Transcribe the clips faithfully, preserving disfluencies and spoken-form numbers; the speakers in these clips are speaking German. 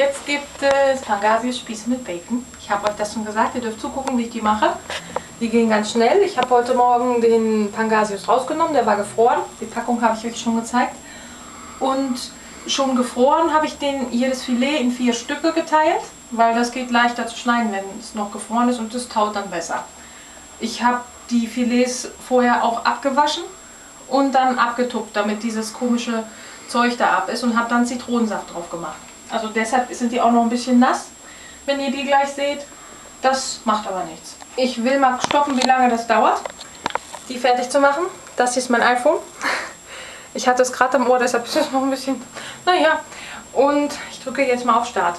Jetzt gibt es Pangasius-Spieße mit Bacon. Ich habe euch das schon gesagt, ihr dürft zugucken, wie ich die mache. Die gehen ganz schnell. Ich habe heute Morgen den Pangasius rausgenommen, der war gefroren. Die Packung habe ich euch schon gezeigt. Und schon gefroren habe ich den, jedes Filet in vier Stücke geteilt, weil das geht leichter zu schneiden, wenn es noch gefroren ist und es taut dann besser. Ich habe die Filets vorher auch abgewaschen und dann abgetupft, damit dieses komische Zeug da ab ist, und habe dann Zitronensaft drauf gemacht. Also deshalb sind die auch noch ein bisschen nass, wenn ihr die gleich seht. Das macht aber nichts. Ich will mal stoppen, wie lange das dauert, die fertig zu machen. Das hier ist mein iPhone. Ich hatte es gerade am Ohr, deshalb ist es noch ein bisschen... Naja, und ich drücke jetzt mal auf Start.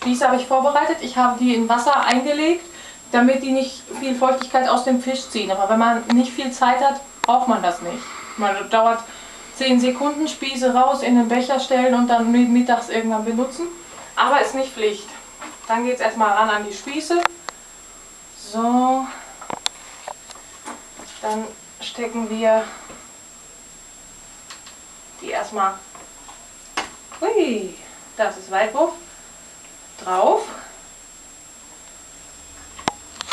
Spieße habe ich vorbereitet. Ich habe die in Wasser eingelegt, damit die nicht viel Feuchtigkeit aus dem Fisch ziehen. Aber wenn man nicht viel Zeit hat, braucht man das nicht. Man dauert zehn Sekunden, Spieße raus, in den Becher stellen und dann mittags irgendwann benutzen. Aber ist nicht Pflicht. Dann geht es erstmal ran an die Spieße. So. Dann stecken wir die erstmal, hui, das ist Weitwurf, drauf.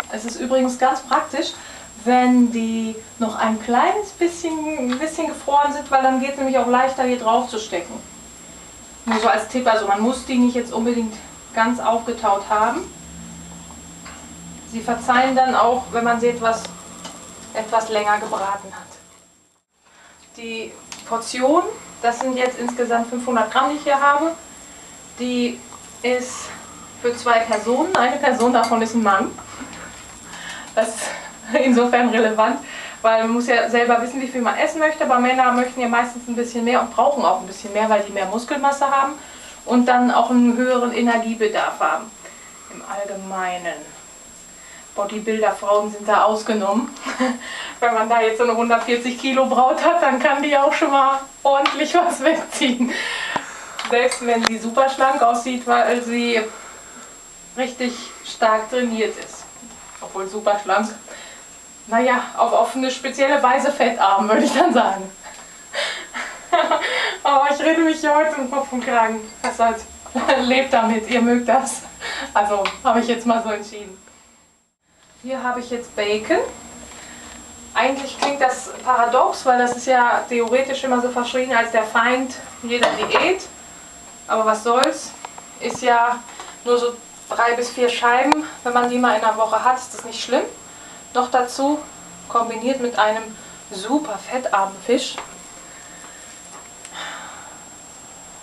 Es ist übrigens ganz praktisch, wenn die noch ein kleines bisschen, bisschen gefroren sind, weil dann geht es nämlich auch leichter, hier drauf zu stecken. Nur so als Tipp, also man muss die nicht jetzt unbedingt ganz aufgetaut haben. Sie verzeihen dann auch, wenn man sie etwas, etwas länger gebraten hat. Die Portion, das sind jetzt insgesamt fünfhundert Gramm, die ich hier habe, die ist für zwei Personen, eine Person davon ist ein Mann. Das ist insofern relevant, weil man muss ja selber wissen, wie viel man essen möchte, aber Männer möchten ja meistens ein bisschen mehr und brauchen auch ein bisschen mehr, weil die mehr Muskelmasse haben und dann auch einen höheren Energiebedarf haben, im Allgemeinen. Bodybuilder-Frauen sind da ausgenommen. Wenn man da jetzt so eine hundertvierzig Kilo Braut hat, dann kann die auch schon mal ordentlich was wegziehen. Selbst wenn sie super schlank aussieht, weil sie richtig stark trainiert ist. Obwohl super schlank, naja, auf, auf eine spezielle Weise fettarm, würde ich dann sagen. Aber ich rede mich hier heute im Kopf und Kragen. Das heißt, lebt damit, ihr mögt das. Also habe ich jetzt mal so entschieden. Hier habe ich jetzt Bacon. Eigentlich klingt das paradox, weil das ist ja theoretisch immer so verschrien als der Feind jeder Diät. Aber was soll's, ist ja nur so drei bis vier Scheiben. Wenn man die mal in der Woche hat, ist das nicht schlimm. Noch dazu kombiniert mit einem super fettarmen Fisch.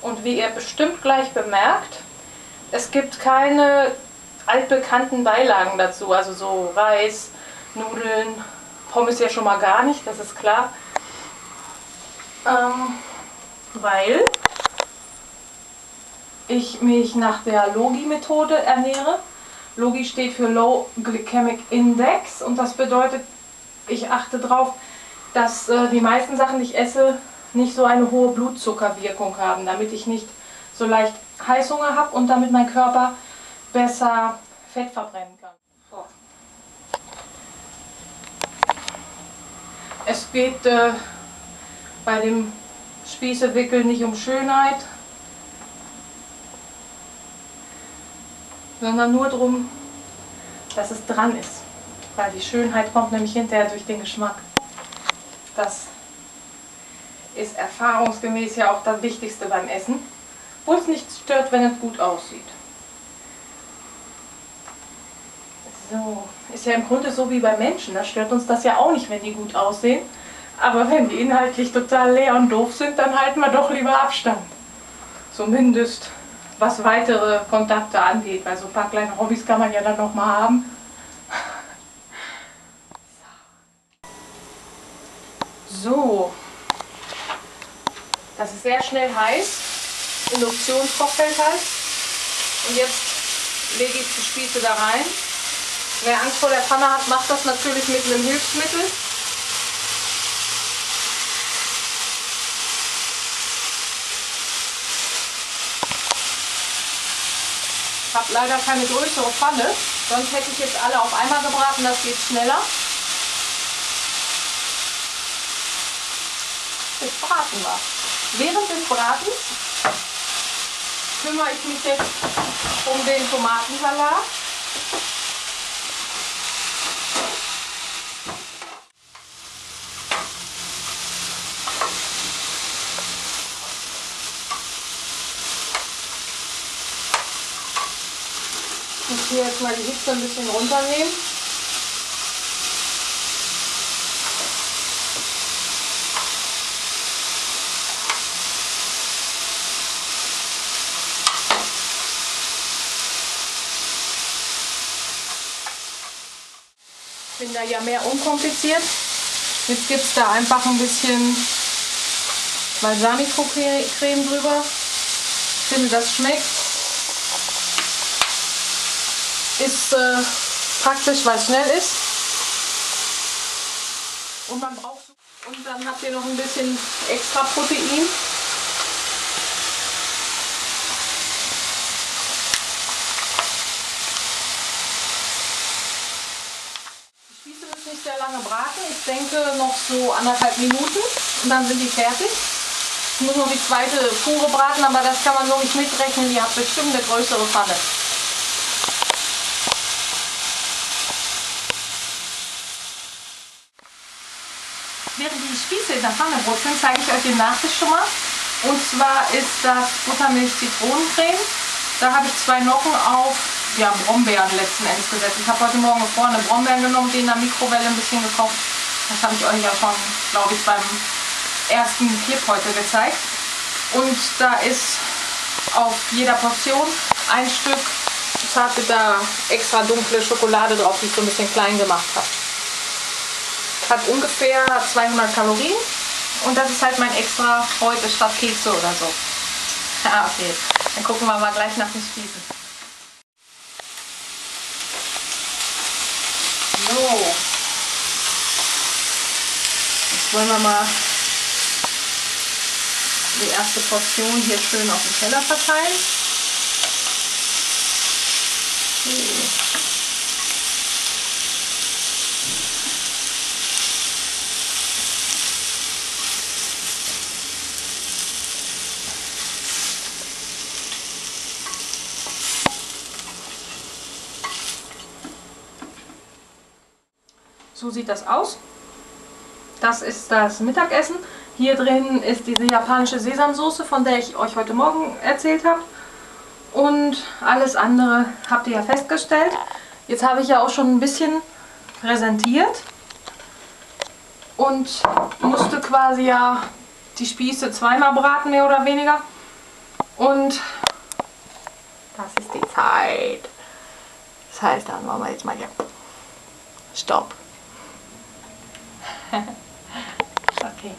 Und wie ihr bestimmt gleich bemerkt, es gibt keine altbekannten Beilagen dazu, also so Reis, Nudeln, Pommes ja schon mal gar nicht, das ist klar, ähm, weil ich mich nach der LOGI-Methode ernähre. LOGI steht für Low Glycemic Index und das bedeutet, ich achte darauf, dass äh, die meisten Sachen, die ich esse, nicht so eine hohe Blutzuckerwirkung haben, damit ich nicht so leicht Heißhunger habe und damit mein Körper besser Fett verbrennen kann. So. Es geht äh, bei dem Spießewickel nicht um Schönheit, sondern nur darum, dass es dran ist. Weil die Schönheit kommt nämlich hinterher durch den Geschmack. Das ist erfahrungsgemäß ja auch das Wichtigste beim Essen, wo es nichts stört, wenn es gut aussieht. So, ist ja im Grunde so wie bei Menschen, da stört uns das ja auch nicht, wenn die gut aussehen. Aber wenn die inhaltlich total leer und doof sind, dann halten wir doch lieber Abstand. Zumindest was weitere Kontakte angeht, weil so ein paar kleine Hobbys kann man ja dann noch mal haben. So, das ist sehr schnell heiß, Induktionskochfeld halt. Und jetzt lege ich die Spieße da rein. Wer Angst vor der Pfanne hat, macht das natürlich mit einem Hilfsmittel. Ich habe leider keine größere Pfanne, sonst hätte ich jetzt alle auf einmal gebraten, das geht schneller. Jetzt braten wir. Während des Bratens kümmere ich mich jetzt um den Tomatensalat. Ich hier jetzt mal die Hitze ein bisschen runternehmen. Ich bin da ja mehr unkompliziert. Jetzt gibt es da einfach ein bisschen Balsamico-Creme drüber. Ich finde, das schmeckt. Ist äh, praktisch, weil es schnell ist. Und man braucht. Und dann habt ihr noch ein bisschen extra Protein. Ich schieße das nicht sehr lange braten. Ich denke noch so anderthalb Minuten und dann sind die fertig. Ich muss noch die zweite Fuhre braten, aber das kann man so nicht mitrechnen. Ihr habt bestimmt eine größere Pfanne. Während die Spieße in der Pfanne brutzeln, zeige ich euch den Nachtisch schon mal. Und zwar ist das Buttermilch-Zitronencreme. Da habe ich zwei Nocken auf ja, Brombeeren letzten Endes gesetzt. Ich habe heute Morgen gefrorene Brombeeren genommen, die in der Mikrowelle ein bisschen gekocht. Das habe ich euch ja schon, glaube ich, beim ersten Clip heute gezeigt. Und da ist auf jeder Portion ein Stück zarte, da extra dunkle Schokolade drauf, die ich so ein bisschen klein gemacht habe. Hat ungefähr zweihundert Kalorien und das ist halt mein extra heute statt Kekse oder so. Ah, okay. Dann gucken wir mal gleich nach dem Spießen. So. Jetzt wollen wir mal die erste Portion hier schön auf den Teller verteilen. Okay. So sieht das aus. Das ist das Mittagessen. Hier drin ist diese japanische Sesamsoße, von der ich euch heute Morgen erzählt habe. Und alles andere habt ihr ja festgestellt. Jetzt habe ich ja auch schon ein bisschen präsentiert und musste quasi ja die Spieße zweimal braten, mehr oder weniger. Und das ist die Zeit. Das heißt, dann machen wir jetzt mal hier Stopp. Okay.